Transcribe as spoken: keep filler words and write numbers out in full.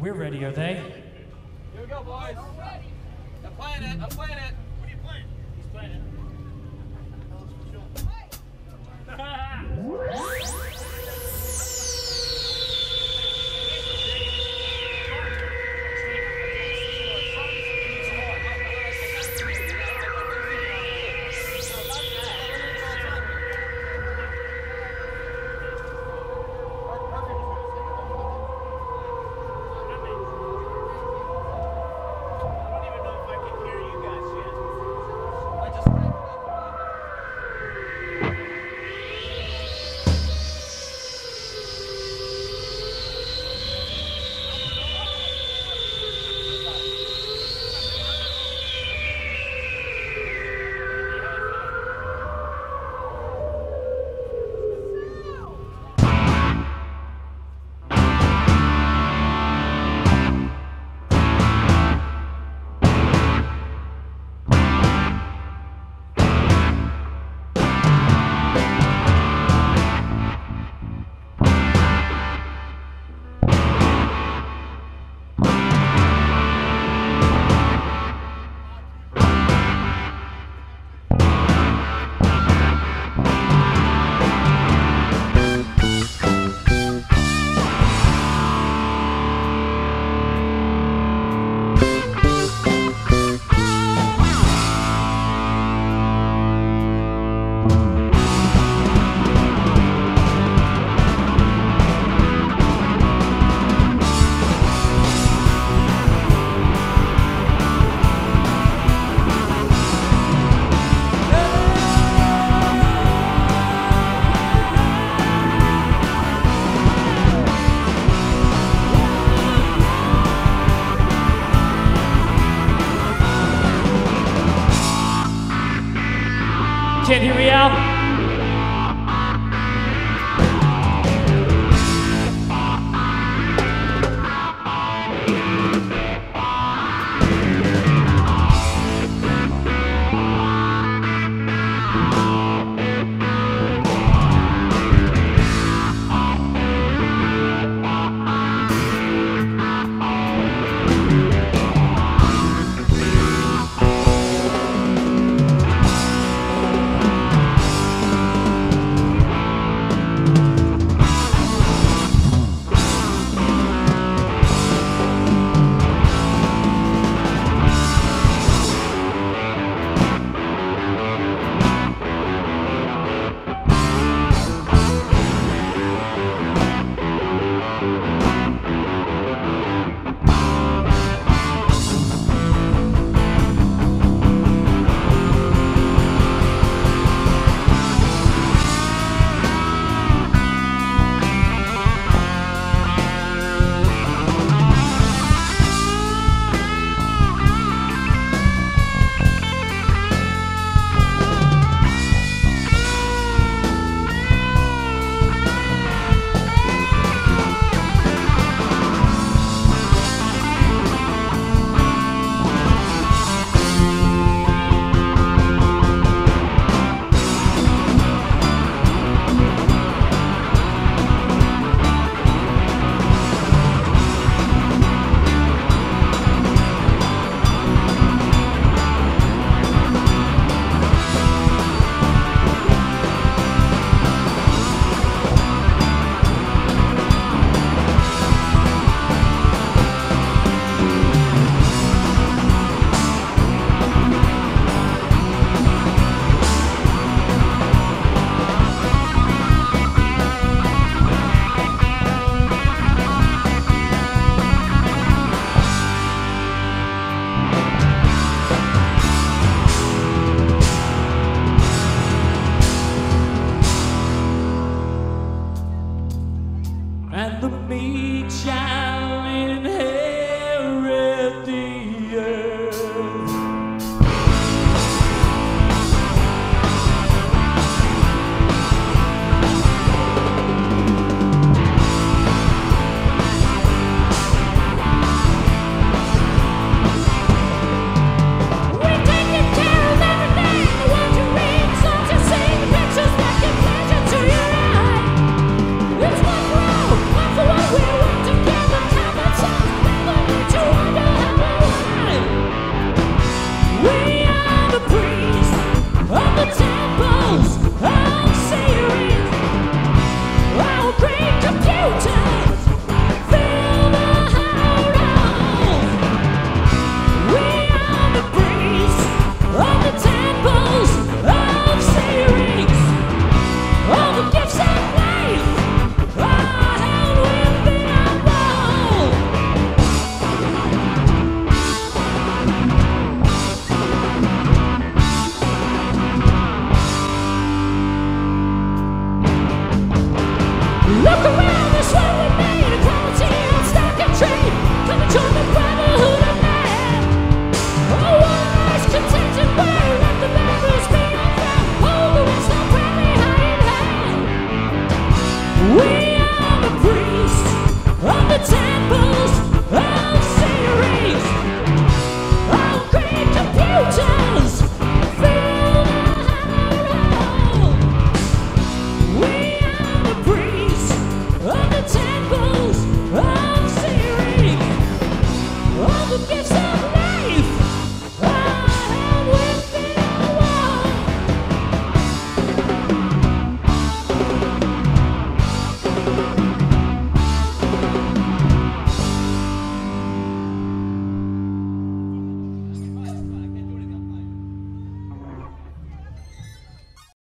We're ready, are they? Here we go, boys. I'm playing it. I'm playing it. What are you playing? He's playing it. Can't hear me out? Me